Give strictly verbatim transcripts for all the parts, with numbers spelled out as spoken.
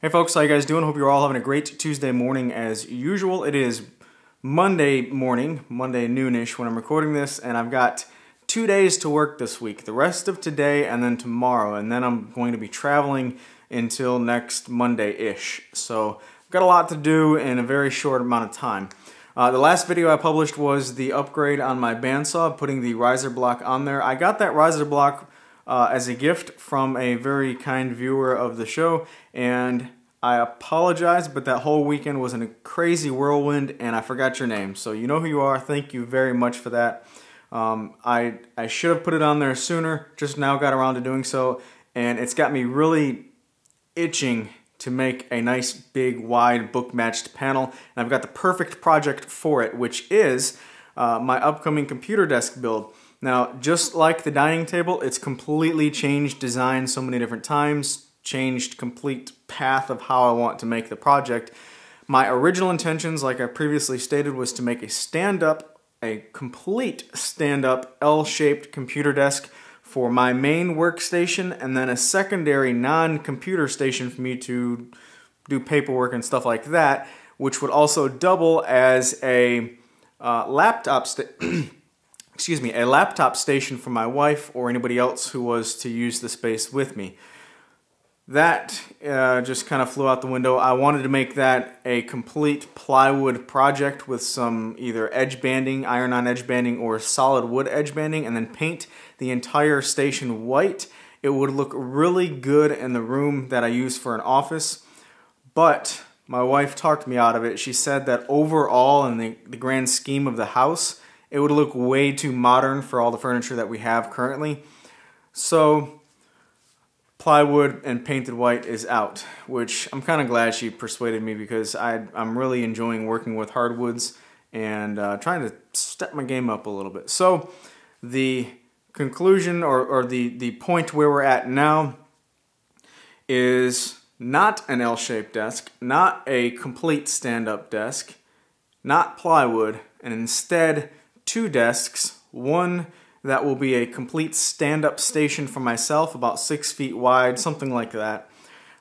Hey folks, how you guys doing? Hope you're all having a great Tuesday morning as usual. It is Monday morning, Monday noonish when I'm recording this, and I've got two days to work this week, the rest of today and then tomorrow, and then I'm going to be traveling until next Monday-ish. So I've got a lot to do in a very short amount of time. Uh, the last video I published was the upgrade on my bandsaw, putting the riser block on there. I got that riser block Uh, as a gift from a very kind viewer of the show, and I apologize, but that whole weekend was in a crazy whirlwind and I forgot your name, so you know who you are. Thank you very much for that. Um, I, I should have put it on there sooner, just now got around to doing so, and it's got me really itching to make a nice big wide book matched panel, and I've got the perfect project for it, which is uh, my upcoming computer desk build. Now, just like the dining table, it's completely changed design so many different times, changed complete path of how I want to make the project. My original intentions, like I previously stated, was to make a stand-up, a complete stand-up L-shaped computer desk for my main workstation, and then a secondary non-computer station for me to do paperwork and stuff like that, which would also double as a uh, laptop station. excuse me, a laptop station for my wife or anybody else who was to use the space with me. That uh, just kind of flew out the window. I wanted to make that a complete plywood project with some either edge banding, iron-on edge banding, or solid wood edge banding, and then paint the entire station white. It would look really good in the room that I use for an office, but my wife talked me out of it. She said that overall, in the, the grand scheme of the house, it would look way too modern for all the furniture that we have currently. So plywood and painted white is out, which I'm kind of glad she persuaded me, because I, I'm really enjoying working with hardwoods and uh, trying to step my game up a little bit. So the conclusion or, or the, the point where we're at now is not an L-shaped desk, not a complete stand-up desk, not plywood, and instead two desks, one that will be a complete stand-up station for myself, about six feet wide, something like that,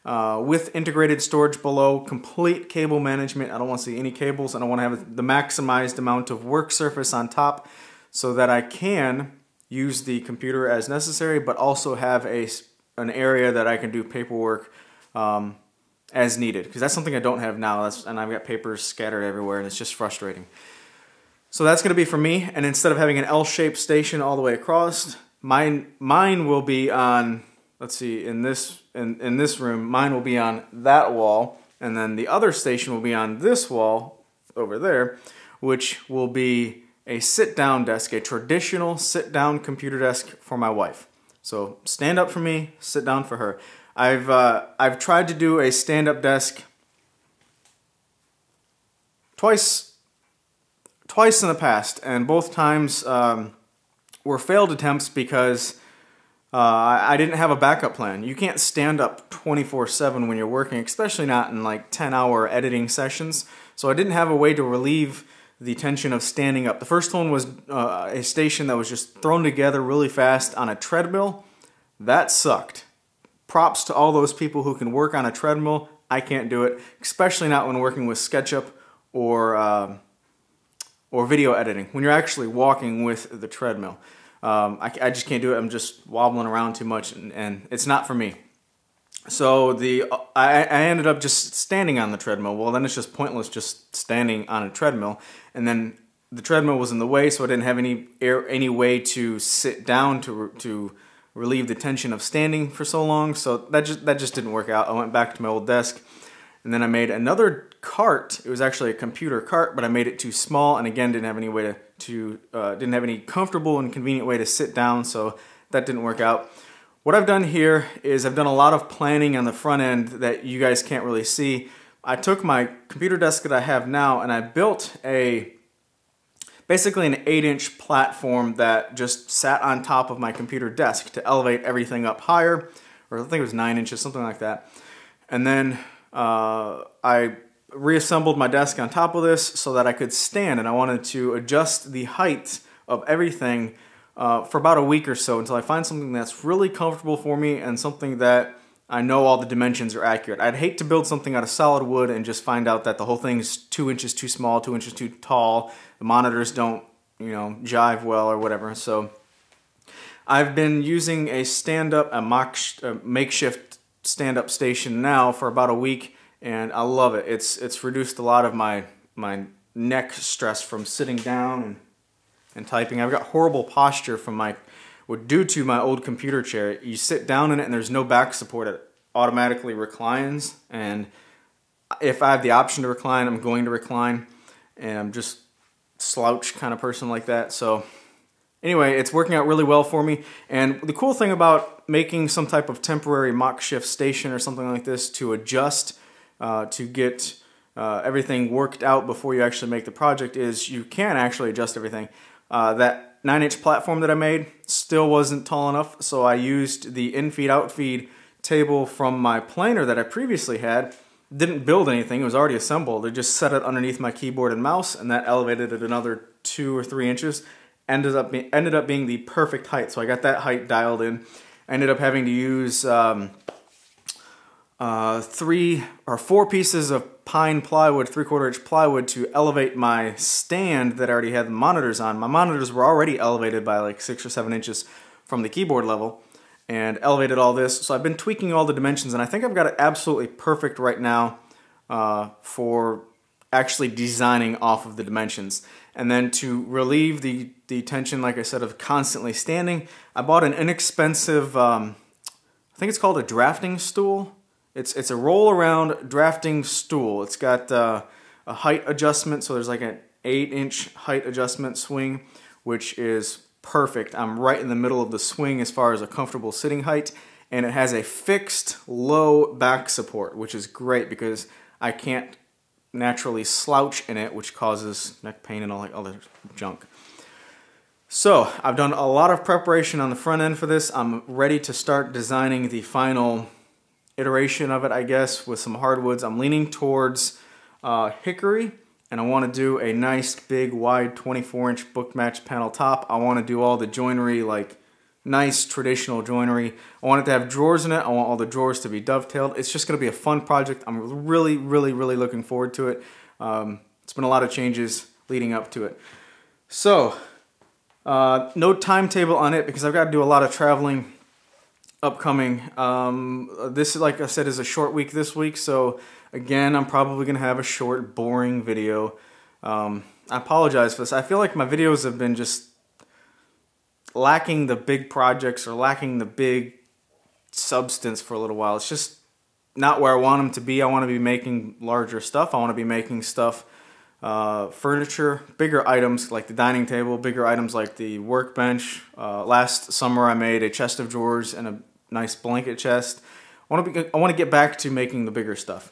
uh, with integrated storage below, complete cable management. I don't want to see any cables, and I want to have the maximized amount of work surface on top so that I can use the computer as necessary, but also have a, an area that I can do paperwork um, as needed, because that's something I don't have now, that's, and I've got papers scattered everywhere, and it's just frustrating. So that's going to be for me, and instead of having an L-shaped station all the way across, mine mine will be on, let's see, in this in, in this room, mine will be on that wall, and then the other station will be on this wall over there, which will be a sit-down desk, a traditional sit-down computer desk for my wife. So stand up for me, sit down for her. I've uh, I've tried to do a stand-up desk twice. Twice in the past, and both times um, were failed attempts because uh, I didn't have a backup plan. You can't stand up twenty-four seven when you're working, especially not in like ten hour editing sessions. So I didn't have a way to relieve the tension of standing up. The first one was uh, a station that was just thrown together really fast on a treadmill. That sucked. Props to all those people who can work on a treadmill. I can't do it, especially not when working with SketchUp or... Uh, or video editing, when you're actually walking with the treadmill. Um, I, I just can't do it. I'm just wobbling around too much, and, and it's not for me. So the I, I ended up just standing on the treadmill. Well, then it's just pointless just standing on a treadmill. And then the treadmill was in the way, so I didn't have any air, any way to sit down to to relieve the tension of standing for so long. So that just that just didn't work out. I went back to my old desk, and then I made another cart. It was actually a computer cart, but I made it too small, and again didn't have any way to, to uh, didn't have any comfortable and convenient way to sit down, so that didn't work out. What I've done here is I've done a lot of planning on the front end that you guys can't really see. I took my computer desk that I have now, and I built a basically an eight inch platform that just sat on top of my computer desk to elevate everything up higher, or I think it was nine inches, something like that. And then Uh, I reassembled my desk on top of this so that I could stand, and I wanted to adjust the height of everything uh, for about a week or so until I find something that's really comfortable for me and something that I know all the dimensions are accurate. I'd hate to build something out of solid wood and just find out that the whole thing is two inches too small, two inches too tall, the monitors don't, you know, jive well or whatever. So I've been using a stand-up, a, mock, a makeshift stand-up station now for about a week, and I love it. It's it's reduced a lot of my my neck stress from sitting down and, and typing. I've got horrible posture from my due to my old computer chair. You sit down in it and there's no back support. It automatically reclines, and if I have the option to recline, I'm going to recline, and I'm just slouch kind of person like that. So anyway, it's working out really well for me. And the cool thing about making some type of temporary mock shift station or something like this to adjust uh, to get uh, everything worked out before you actually make the project is you can actually adjust everything. Uh, that nine inch platform that I made still wasn't tall enough, so I used the in-feed, out-feed table from my planer that I previously had. Didn't build anything, it was already assembled. I just set it underneath my keyboard and mouse, and that elevated it another two or three inches. Ended up, be ended up being the perfect height, so I got that height dialed in. I ended up having to use um, uh, three or four pieces of pine plywood, three-quarter inch plywood, to elevate my stand that I already had the monitors on. My monitors were already elevated by like six or seven inches from the keyboard level, and elevated all this. So I've been tweaking all the dimensions, and I think I've got it absolutely perfect right now uh, for actually designing off of the dimensions. And then to relieve the, the tension, like I said, of constantly standing, I bought an inexpensive, um, I think it's called a drafting stool. It's, it's a roll-around drafting stool. It's got uh, a height adjustment, so there's like an eight inch height adjustment swing, which is perfect. I'm right in the middle of the swing as far as a comfortable sitting height, and it has a fixed low back support, which is great because I can't naturally slouch in it, which causes neck pain and all that other junk. So I've done a lot of preparation on the front end for this. I'm ready to start designing the final iteration of it, I guess, with some hardwoods. I'm leaning towards uh, hickory, and I want to do a nice big wide twenty-four inch book match panel top. I want to do all the joinery, like nice traditional joinery. I want it to have drawers in it. I want all the drawers to be dovetailed. It's just going to be a fun project. I'm really, really, really looking forward to it. Um, it's been a lot of changes leading up to it. So, uh, no timetable on it because I've got to do a lot of traveling upcoming. Um, this, like I said, is a short week this week, so again, I'm probably going to have a short, boring video. Um, I apologize for this. I feel like my videos have been just lacking the big projects or lacking the big substance for a little while. It's just not where I want them to be. I want to be making larger stuff. I want to be making stuff, uh, furniture, bigger items like the dining table, bigger items like the workbench. Uh, last summer I made a chest of drawers and a nice blanket chest. I want to be, I want to get back to making the bigger stuff.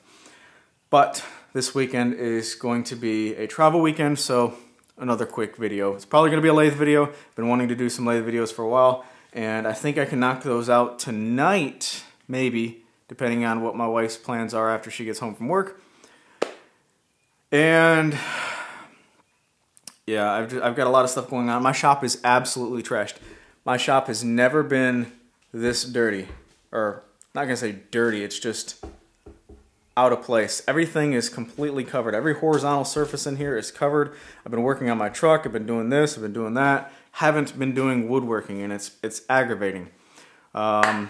But this weekend is going to be a travel weekend, so another quick video. It's probably going to be a lathe video. I've been wanting to do some lathe videos for a while, and I think I can knock those out tonight, maybe, depending on what my wife's plans are after she gets home from work. And yeah, I've, just, I've got a lot of stuff going on. My shop is absolutely trashed. My shop has never been this dirty, or not going to say dirty, it's just out of place. Everything is completely covered. Every horizontal surface in here is covered. I've been working on my truck. I've been doing this. I've been doing that. Haven't been doing woodworking, and it's it's aggravating. Um,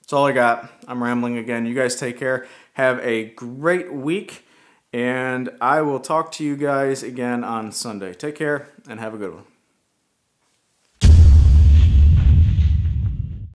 that's all I got. I'm rambling again. You guys take care. Have a great week, and I will talk to you guys again on Sunday. Take care, and have a good one.